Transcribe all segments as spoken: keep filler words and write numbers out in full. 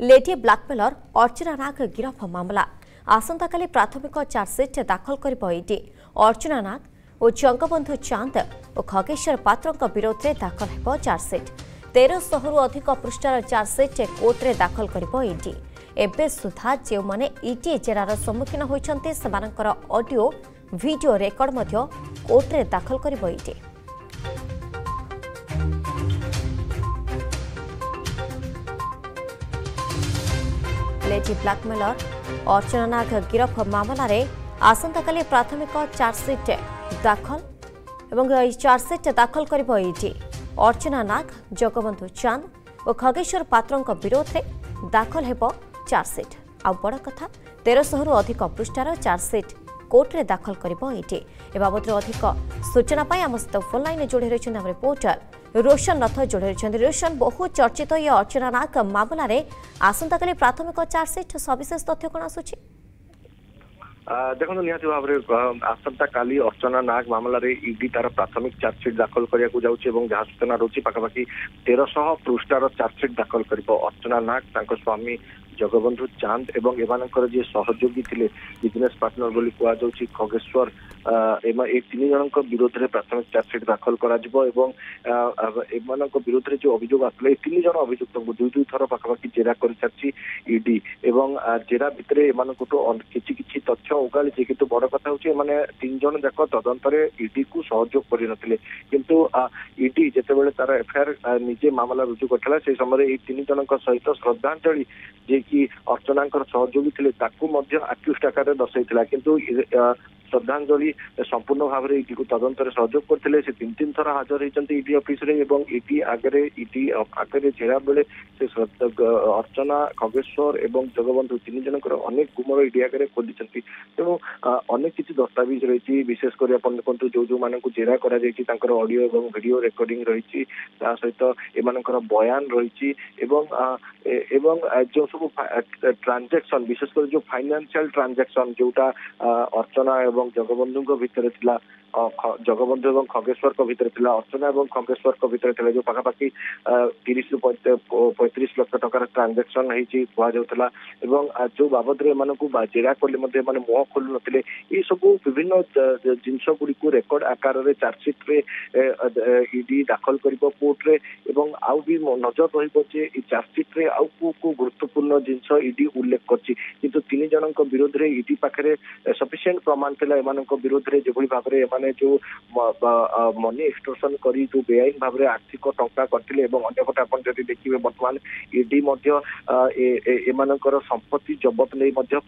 Lady blackmailer Archana Nag गिरफ मामला आसंता काली प्राथमिक chargesheet दाखल करिबो ईडी। अर्चना नाग और जगबंधु चांद और खगेश्वर पात्र विरोध में दाखल हेबो चार्जसीट। तेरह शहरु अधिक पृष्ठार चार्जसीट कोर्टे दाखल करिबो ईडी। एबे सुधा जे माने ईडी जेरार सम्मुखीन होइछन्ते सेमानकर ऑडियो वीडियो रेकर्ड मध्य कोर्टे दाखल करिबो ED. Lady blackmailer Archana Nag गिरफ मामलें आसंता काली प्राथमिक चार्जसीट दाखल एवं चार्जसीट दाखल करिबो ईडी। अर्चना नाग जगबंधु चांद और खगेश्वर पात्र विरोध में दाखल हेबो चार्जसीट। आ बड़ कथा तेरह सौ रु अधिक पृष्ठार चार्जसीट कोर्टे दाखल करिबो ईडी। ए बाबत अधिक सूचना पाई आम सहित फोन लाइन जोड़ी रही आम रिपोर्टर रोशन रथ जोड़ी रही। रोशन, बहुत चर्चित ये अर्चना नाग मामलें आसंता काली प्राथमिक चार्जसीट सविशेष तथ्य कौन आसूँ? देखो निहाती भाव में आसंता काली अर्चना नाग मामलें ईडी तार प्राथमिक चार्जसीट दाखल करिया को जाउछि एवं जहाँ सूचना रही पाखापाखि तेरह सौ पृष्ठार चार्जसीट दाखल करिबो। अर्चना नाग तांको स्वामी जगबंधु चांद एवं एमानकर जे सहयोगी थिले बिजनेस पार्टनर बोली कुआ जाउछि खगेश्वर एमा ए तीन जनक विरोध रे प्राथमिक चार्जसीट दाखल करा जिवो एवं एमानकर विरोध रे जे अभियोग आथले तीन जन अभियुक्तक दुई दुई थरा पाखापाखि जेरा करि सारछि ईडी एवं जेरा भितरे एमानकटो किछि किछि तथ्य उगाली जे किंतु बड़ कथा होछि माने तीन जन जाक तदंतरे ईडी को सहयोग करि नथिले किंतु ईडी जेतेबेले तार एफआईआर निजे मामला रुजु करथला से समय ए तीन जनक सहित श्रद्धांजलि जे कि अर्चना सहयोगी थे आक्यूज आकार दर्शाई किंतु श्रद्धांजलि संपूर्ण भाव में ईडी को तदंत में सहयोग करते से तीन तीन थर हाजर होती ईडी ऑफिस ईडी आगे ईडी आगे जेरा बेले से अर्चना खगेश्वर एवं जगबंधु तीन जनकर अनेक गुमर ईडी आगे खोली तेणु अनेक किसी दस्ताविज रही विशेषकर आप देखते जो जो मानक जेरा कर ऑडियो एवं वीडियो रिकॉर्डिंग रही सहित एम बयान रही जो सब ट्रांजैक्शन विशेषकर जो फाइनेंशियल ट्रांजैक्शन जोटा अर्चना जगबंधु भितर जगबंधु और खगेश्वर भितर अर्चना और खगेश्वर भितर जो पाखापाखि तीस रु पैंतीस लाख टकर ट्रांजैक्शन होता जो बाबद जेरा कले मुह खोलू ना सब विभिन्न जिनस गुड़िक रेकर्ड आकार चार्जसीट ईडी दाखल कर कोर्टे आउ भी नजर रही चार्जसीट आउ को गुरुत्वपूर्ण जिनस ईडी उल्लेख करीन जन विरोध में ईडी पाखे सफिशिएंट प्रमाण था एम विरोध में जो भाव में जो मनी एक्सटोर्शन कर जो बेआईन भाव में आर्थिक टंका करते अंपटे आप जब देखिए बर्तमान ईडी एमानकर संपत्ति जबत नहीं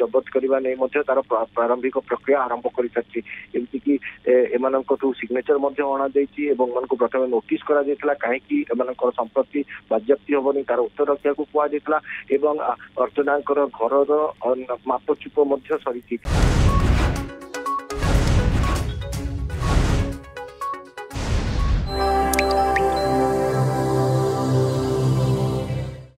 जबत करने नहीं तार प्रारंभिक प्रक्रिया आरंभ कर सारी एमती एमु सिग्नेचर अणाई एम प्रथम नोटिस कहीं संपत्ति बाज्याप्ति हेनी तार उत्तर रखा को कहुला अर्चना घर मापचुप सरी।